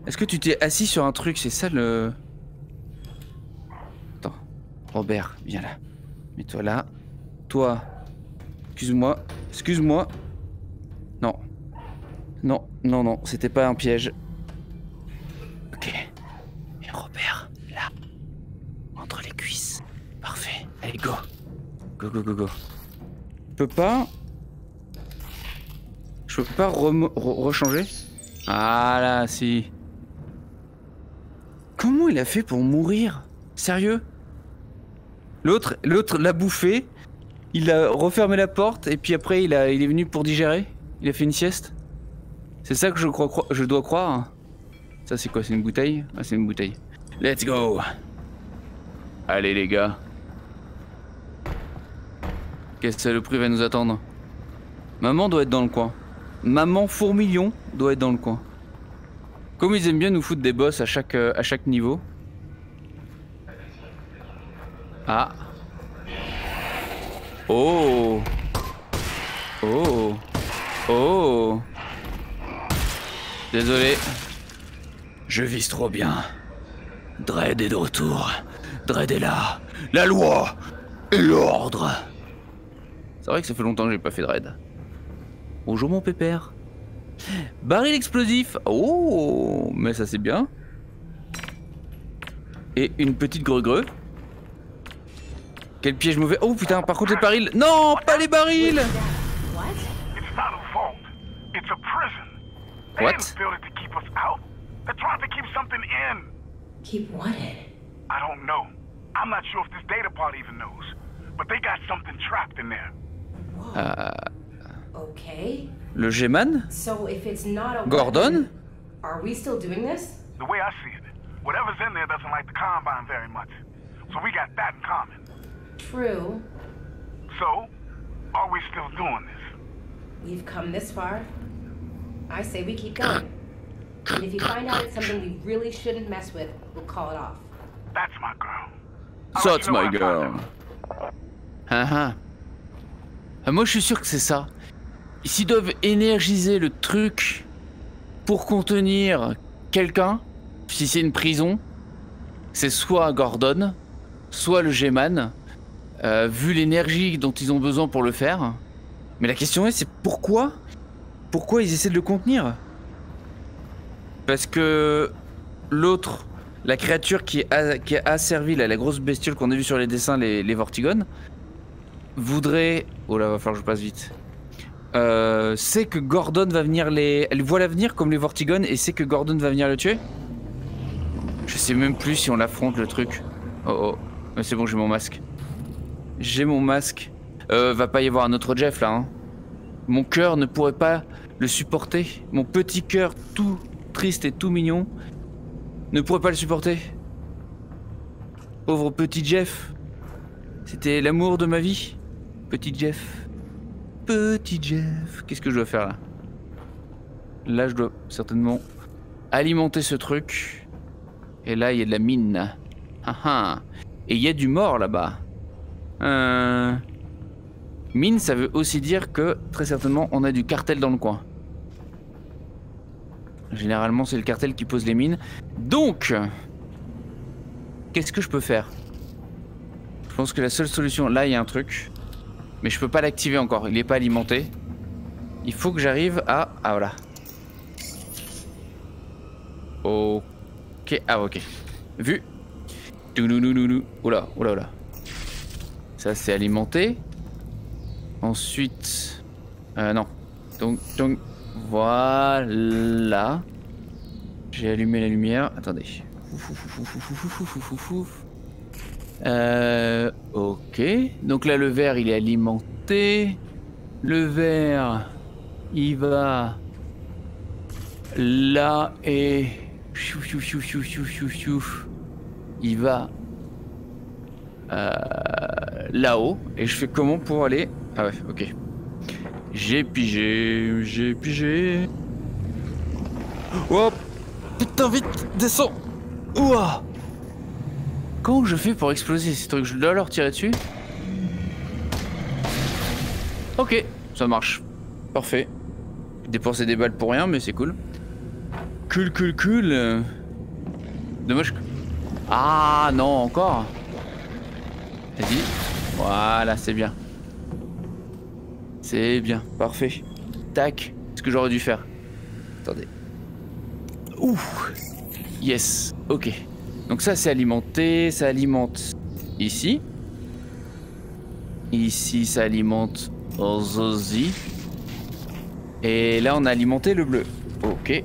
Est-ce que tu t'es assis sur un truc? C'est ça le... Attends. Robert, viens là. Mets-toi là. Toi. Excuse-moi. Excuse-moi. Non. Non, non, non. C'était pas un piège. Ok. Et Robert, là. Entre les cuisses. Parfait. Allez, go. Go, go, go, go. Je peux pas... Je peux pas re- re- rechanger? Ah là, si... Comment il a fait pour mourir? Sérieux? L'autre, l'autre l'a bouffé, il a refermé la porte et puis après il, a, il est venu pour digérer. Il a fait une sieste. C'est ça que je, crois, je dois croire. Ça c'est quoi? C'est une bouteille? Ah c'est une bouteille. Let's go. Allez les gars. Qu'est-ce que c'est, le prix va nous attendre? Maman doit être dans le coin. Maman Fourmillon doit être dans le coin. Comme ils aiment bien nous foutre des boss à chaque, à chaque niveau. Ah. Oh. Oh. Oh. Désolé. Je vise trop bien. Dredd est de retour. Dredd est là. La loi et l'ordre. C'est vrai que ça fait longtemps que j'ai pas fait Dredd. Bonjour mon pépère. Baril explosif. Oh, mais ça c'est bien. Et une petite greu-greu. Quel piège mauvais. Oh putain, par contre les barils. Non, pas les barils. What? Keep what? I don't know. I'm not sure if this data part even knows, but they got something trapped in there. Uh, okay. Le G-Man? So if it's not a Gordon? Are we still doing this? The way I see it, whatever's in there doesn't like the Combine very much. So we got that in common. True. So, are we still doing this? We've come this far. I say we keep going. And if you find out it's something we really shouldn't mess with, we'll call it off. That's my girl. So it's my girl. Uh-huh. Ah, moi je suis sûr que c'est ça. S'ils doivent énergiser le truc pour contenir quelqu'un, si c'est une prison, c'est soit Gordon, soit le G-Man, euh, vu l'énergie dont ils ont besoin pour le faire. Mais la question est, c'est pourquoi Pourquoi ils essaient de le contenir? Parce que l'autre, la créature qui est asservie, la grosse bestiole qu'on a vue sur les dessins, les, les Vortigones, voudrait... Oh là, va falloir que je passe vite. Euh, c'est que Gordon va venir les... Elle voit l'avenir comme les Vortigones et c'est que Gordon va venir le tuer. Je sais même plus si on l'affronte le truc. Oh oh, mais c'est bon, j'ai mon masque. J'ai mon masque. Euh, va pas y avoir un autre Jeff là, hein. Mon cœur ne pourrait pas le supporter. Mon petit cœur tout triste et tout mignon ne pourrait pas le supporter. Pauvre petit Jeff. C'était l'amour de ma vie. Petit Jeff. Petit Jeff. Qu'est-ce que je dois faire là? Là, je dois certainement alimenter ce truc. Et là, il y a de la mine. Ah ah. Et il y a du mort là-bas. Euh... Mine, ça veut aussi dire que, très certainement, on a du cartel dans le coin. Généralement, c'est le cartel qui pose les mines. Donc, qu'est-ce que je peux faire? Je pense que la seule solution... Là, il y a un truc. Mais je peux pas l'activer encore. Il n'est pas alimenté. Il faut que j'arrive à... Ah, voilà. Ok. Ah, ok. Vu. Oula, oula, oula. Ça, c'est alimenté. Ensuite, euh, non, donc, donc, voilà, j'ai allumé la lumière, attendez, euh, ok, donc là le verre il est alimenté, le verre il va là et il va euh, là-haut et je fais comment pour aller? Ah ouais, ok. J'ai pigé, j'ai pigé. Oh putain, vite, descends. Ouah. Comment je fais pour exploser ces trucs? Je dois leur tirer dessus. Ok, ça marche. Parfait. Dépenser des balles pour rien, mais c'est cool. Cool, cool, cool. Dommage. Ah non, encore. Vas-y. Voilà, c'est bien. C'est bien, parfait. Tac, ce que j'aurais dû faire. Attendez. Ouh. Yes, ok. Donc ça c'est alimenté, ça alimente ici. Ici ça alimente Ozozi. Et là on a alimenté le bleu. Ok.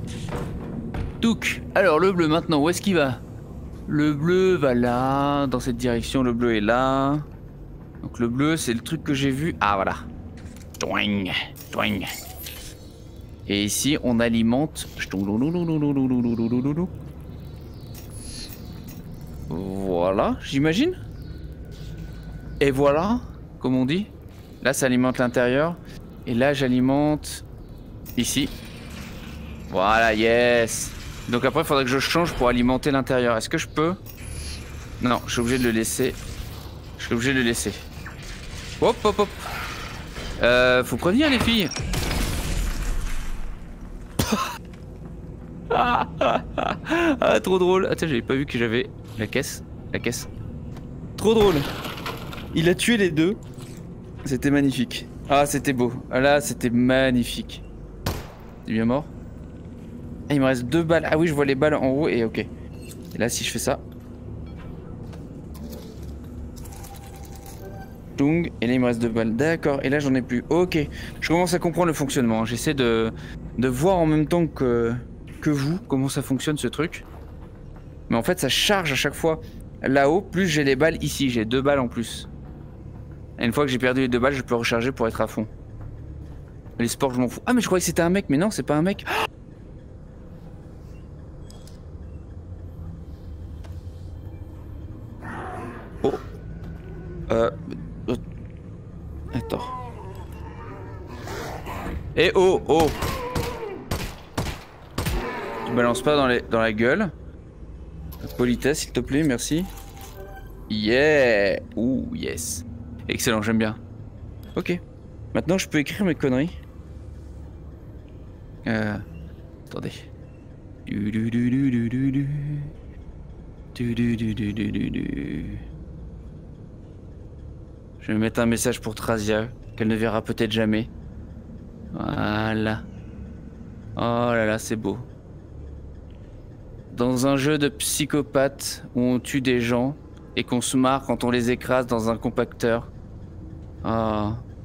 Touk. Alors le bleu maintenant, où est-ce qu'il va? Le bleu va là, dans cette direction, le bleu est là. Donc le bleu c'est le truc que j'ai vu. Ah voilà. Twang, twang. Et ici, on alimente. Voilà, j'imagine. Et voilà, comme on dit. Là, ça alimente l'intérieur. Et là, j'alimente ici. Voilà, yes. Donc après, il faudrait que je change pour alimenter l'intérieur. Est-ce que je peux? Non, je suis obligé de le laisser. Je suis obligé de le laisser. Hop, hop, hop. Euh, faut prévenir les filles. ah, ah, ah, ah, trop drôle. Attends, j'avais pas vu que j'avais la caisse. La caisse. Trop drôle. Il a tué les deux. C'était magnifique. Ah, c'était beau. Ah, là, c'était magnifique. Il est bien mort. Ah, il me reste deux balles. Ah oui, je vois les balles en haut et ok. Et là, si je fais ça. Et là il me reste deux balles, d'accord, et là j'en ai plus, ok, je commence à comprendre le fonctionnement, j'essaie de, de voir en même temps que, que vous comment ça fonctionne ce truc, mais en fait ça charge à chaque fois là-haut, plus j'ai les balles ici, j'ai deux balles en plus, et une fois que j'ai perdu les deux balles je peux recharger pour être à fond, les sports je m'en fous, ah mais je croyais que c'était un mec, mais non c'est pas un mec, oh oh, euh... Attends. Eh oh oh. Tu balances pas dans, les, dans la gueule. Politesse s'il te plaît, merci. Yeah. Ouh yes. Excellent, j'aime bien. Ok. Maintenant je peux écrire mes conneries. Euh... Attendez. Du du du du du du du. Du du du du du du du. Je vais mettre un message pour Trazia, qu'elle ne verra peut-être jamais. Voilà. Oh là là, c'est beau. Dans un jeu de psychopathe où on tue des gens et qu'on se marre quand on les écrase dans un compacteur. Oh,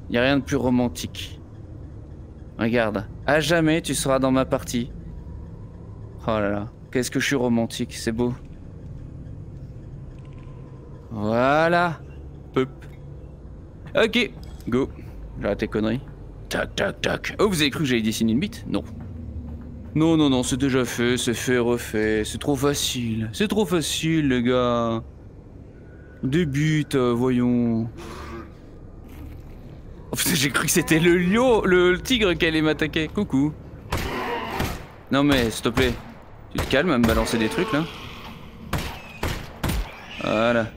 y a rien de plus romantique. Regarde, à jamais tu seras dans ma partie. Oh là là, qu'est-ce que je suis romantique, c'est beau. Voilà. Hop. Ok, go. J'arrête tes conneries. Tac, tac, tac. Oh, vous avez cru que j'allais dessiner une bite? Non. Non, non, non, c'est déjà fait, c'est fait, refait. C'est trop facile. C'est trop facile, les gars. Des bites, euh, voyons. Oh putain, j'ai cru que c'était le lion, le, le tigre qui allait m'attaquer. Coucou. Non, mais s'il te plaît, tu te calmes à me balancer des trucs, là. Voilà.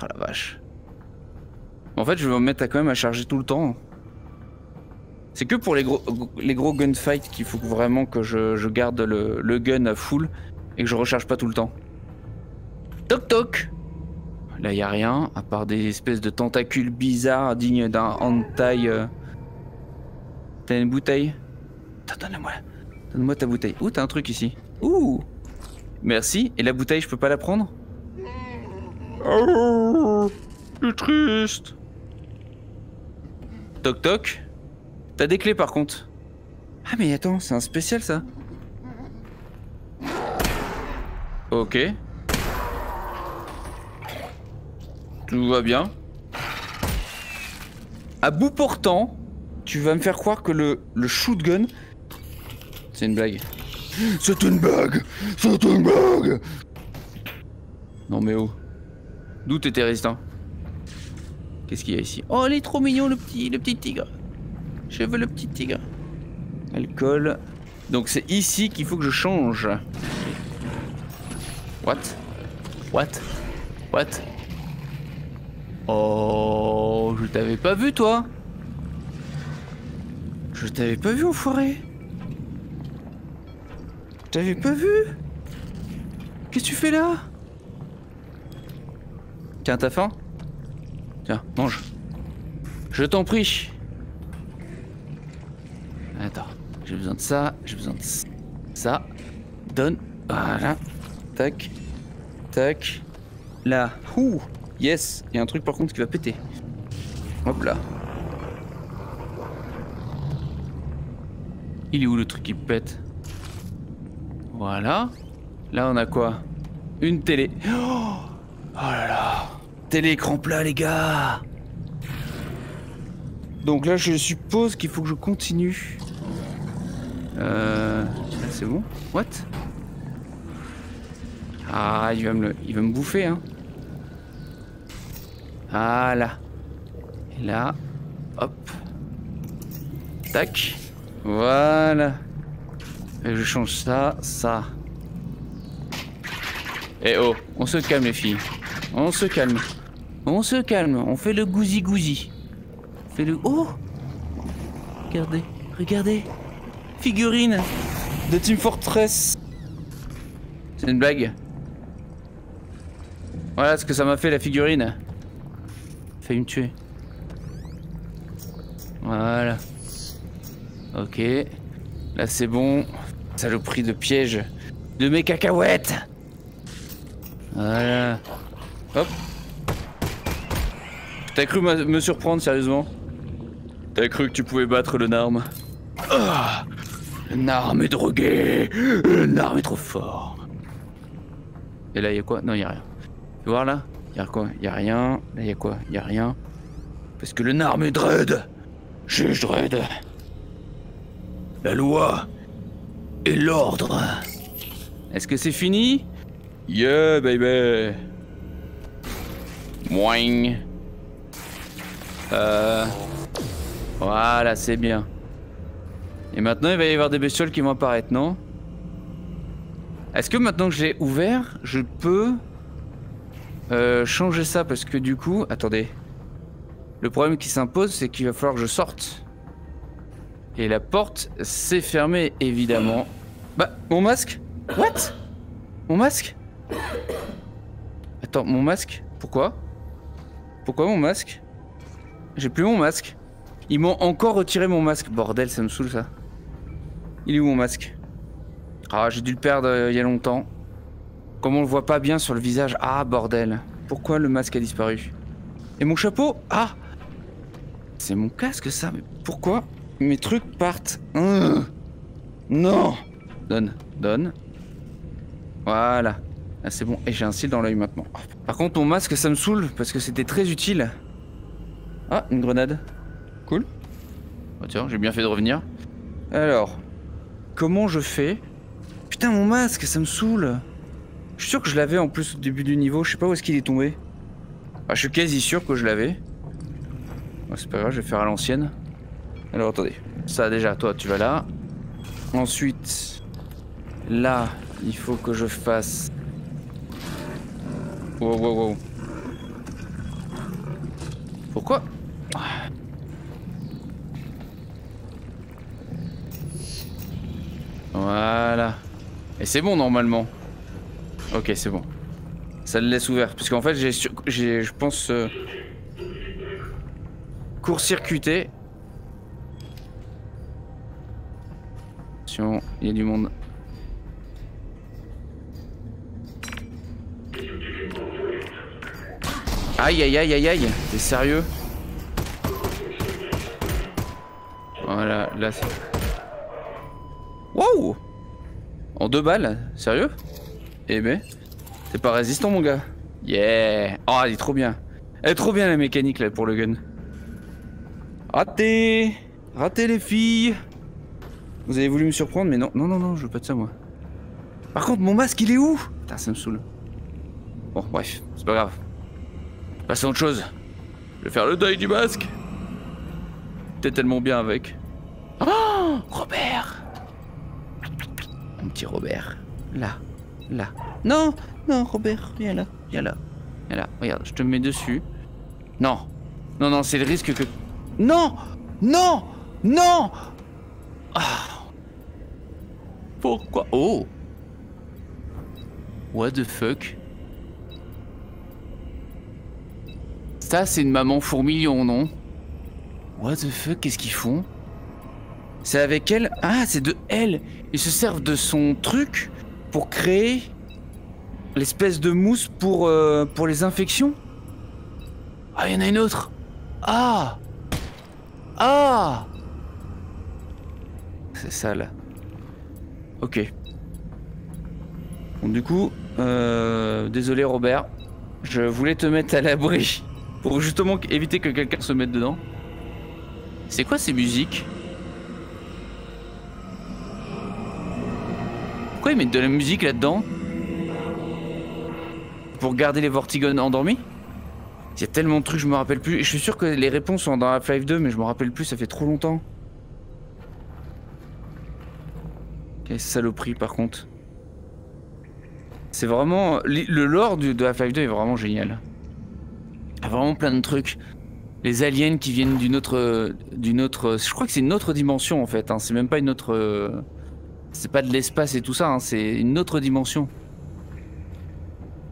Ah la vache. En fait, je vais me mettre à quand même à charger tout le temps. C'est que pour les gros, les gros gunfights qu'il faut vraiment que je, je garde le, le gun à full et que je recharge pas tout le temps. Toc toc. Là, y a rien à part des espèces de tentacules bizarres dignes d'un hentai. Euh... T'as une bouteille? Donne-moi, donne-moi ta bouteille. Ouh, t'as un truc ici. Ouh. Merci. Et la bouteille, je peux pas la prendre? Oh, je suis triste. Toc toc. T'as des clés par contre. Ah mais attends, c'est un spécial ça. Ok. Tout va bien. À bout portant, tu vas me faire croire que le, le shootgun... C'est une blague. C'est une blague. C'est une blague. Non mais oh. D'où t'étais résistant? Qu'est-ce qu'il y a ici? Oh, il est trop mignon le petit, le petit tigre. Je veux le petit tigre. Alcool. Donc c'est ici qu'il faut que je change. What? What? What? Oh, je t'avais pas vu toi. Je t'avais pas vu enfoiré. Je t'avais pas vu. Qu'est-ce que tu fais là? Tiens, t'as faim? Tiens, mange. Je t'en prie. Attends, j'ai besoin de ça, j'ai besoin de ça. Donne. Voilà. Tac. Tac. Là. Ouh. Yes. Il y a un truc par contre qui va péter. Hop là. Il est où le truc qui pète? Voilà. Là on a quoi? Une télé. Oh, oh là là. Télé écran plat les gars. Donc là je suppose qu'il faut que je continue. Euh... C'est bon? What? Ah il va me, le... il va me bouffer hein. Ah là. Et là. Hop. Tac. Voilà. Et je change ça, ça. Eh oh, on se calme les filles. On se calme. On se calme. On fait le gousi-gousi. On fait le... Oh! Regardez. Regardez. Figurine de Team Fortress. C'est une blague. Voilà ce que ça m'a fait la figurine. Failli me tuer. Voilà. Ok. Là c'est bon. Saloperie de piège de mes cacahuètes. Voilà. Hop. T'as cru me surprendre sérieusement? T'as cru que tu pouvais battre le Narm? Ah, le Narm est drogué. Le Narm est trop fort. Et là y'a quoi? Non y'a rien. Tu vois là? Y'a quoi? Y'a rien. Là y'a quoi? Y'a rien. Parce que le Narm est dread. Juge dread. La loi et l'ordre. Est-ce que c'est fini? Yeah, baby. Moing. Euh... Voilà, c'est bien. Et maintenant, il va y avoir des bestioles qui vont apparaître, non? Est-ce que maintenant que je l'ai ouvert, je peux euh, changer ça? Parce que du coup... Attendez. Le problème qui s'impose, c'est qu'il va falloir que je sorte. Et la porte s'est fermée, évidemment. Bah, mon masque? What? Mon masque? Attends, mon masque? Pourquoi? Pourquoi mon masque? J'ai plus mon masque. Ils m'ont encore retiré mon masque. Bordel, ça me saoule, ça. Il est où, mon masque? Ah, j'ai dû le perdre euh, il y a longtemps. Comme on le voit pas bien sur le visage. Ah, bordel. Pourquoi le masque a disparu? Et mon chapeau? Ah! C'est mon casque, ça. Mais pourquoi? Mes trucs partent. Mmh. Non. Donne, donne. Voilà. Ah, c'est bon. Et j'ai un cil dans l'œil maintenant. Par contre, mon masque, ça me saoule parce que c'était très utile. Ah, une grenade. Cool. Oh, tiens, j'ai bien fait de revenir. Alors, comment je fais? Putain, mon masque, ça me saoule. Je suis sûr que je l'avais en plus au début du niveau. Je sais pas où est-ce qu'il est tombé. Ah, je suis quasi sûr que je l'avais. Oh, c'est pas grave, je vais faire à l'ancienne. Alors attendez, ça déjà, toi tu vas là. Ensuite, là, il faut que je fasse... Wow, wow, wow. Pourquoi? Voilà. Et c'est bon normalement. Ok, c'est bon. Ça le laisse ouvert, parce qu'en fait j'ai, j'ai, je pense, euh... court-circuité. Il y a du monde. Aïe aïe aïe aïe aïe. T'es sérieux? Voilà, là c'est... Wow! En deux balles? Sérieux? Eh ben, t'es pas résistant mon gars. Yeah! Oh, elle est trop bien. Elle est trop bien la mécanique là pour le gun. Raté! Raté les filles! Vous avez voulu me surprendre, mais non, non, non, non, je veux pas de ça, moi. Par contre, mon masque, il est où? Putain, ça me saoule. Bon, bref, c'est pas grave. Passons à autre chose. Je vais faire le deuil du masque. T'es tellement bien avec. Oh, Robert. Mon petit Robert. Là, là. Non, non, Robert, viens là, viens là. Viens là, regarde, je te mets dessus. Non, non, non, c'est le risque que... Non, non, non. Ah. Pourquoi? Oh! What the fuck? Ça, c'est une maman fourmilion, non? What the fuck? Qu'est-ce qu'ils font? C'est avec elle? Ah, c'est de elle! Ils se servent de son truc pour créer l'espèce de mousse pour, euh, pour les infections? Ah, il y en a une autre! Ah! Ah! C'est sale. Ok. Bon, du coup, euh, désolé Robert, je voulais te mettre à l'abri pour justement éviter que quelqu'un se mette dedans. C'est quoi ces musiques? Pourquoi ils mettent de la musique là-dedans? Pour garder les Vortigaunts endormis? Il y a tellement de trucs, je me rappelle plus. Et je suis sûr que les réponses sont dans Half-Life deux, mais je me rappelle plus, ça fait trop longtemps. Quelle saloperie par contre. C'est vraiment... Le lore de Half-Life deux est vraiment génial. Il y a vraiment plein de trucs. Les aliens qui viennent d'une autre... d'une autre... Je crois que c'est une autre dimension en fait. Hein. C'est même pas une autre... C'est pas de l'espace et tout ça. Hein. C'est une autre dimension.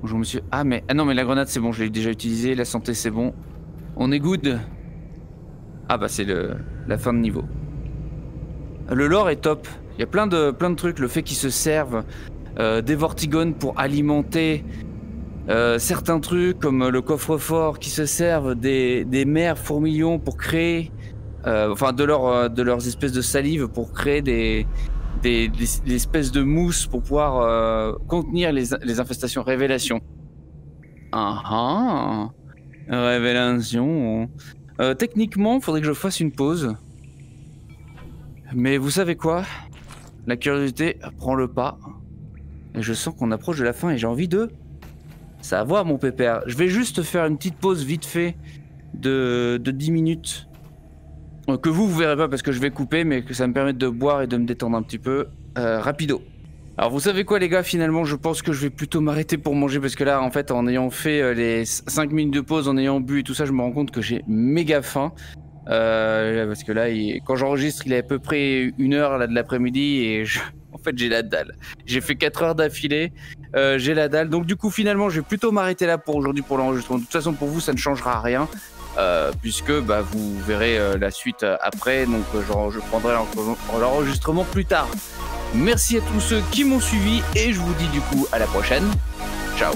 Bonjour monsieur. Ah mais... Ah non mais la grenade c'est bon. Je l'ai déjà utilisée. La santé c'est bon. On est good. Ah bah c'est le... la fin de niveau. Le lore est top. Il y a plein de, plein de trucs, le fait qu'ils se servent euh, des Vortigaunts pour alimenter euh, certains trucs, comme le coffre-fort, qui se servent des, des mers fourmillons pour créer, euh, enfin de, leur, de leurs espèces de salive pour créer des, des, des, des espèces de mousse pour pouvoir euh, contenir les, les infestations. Révélation. Ah ah, révélation. Euh, techniquement, faudrait que je fasse une pause. Mais vous savez quoi? La curiosité prend le pas. Et je sens qu'on approche de la fin et j'ai envie de savoir, mon pépère. Je vais juste faire une petite pause vite fait de, de dix minutes. Que vous, vous verrez pas parce que je vais couper, mais que ça me permette de boire et de me détendre un petit peu. Euh, rapido. Alors vous savez quoi les gars, finalement je pense que je vais plutôt m'arrêter pour manger parce que là en fait en ayant fait les cinq minutes de pause, en ayant bu et tout ça, je me rends compte que j'ai méga faim. Euh, parce que là il, quand j'enregistre il est à peu près une heure là, de l'après-midi et je, en fait j'ai la dalle. J'ai fait quatre heures d'affilée, euh, j'ai la dalle. Donc du coup finalement je vais plutôt m'arrêter là pour aujourd'hui pour l'enregistrement. De toute façon pour vous ça ne changera rien. Euh, puisque bah, vous verrez euh, la suite euh, après, donc euh, genre, je prendrai l'enregistrement plus tard. Merci à tous ceux qui m'ont suivi et je vous dis du coup à la prochaine. Ciao.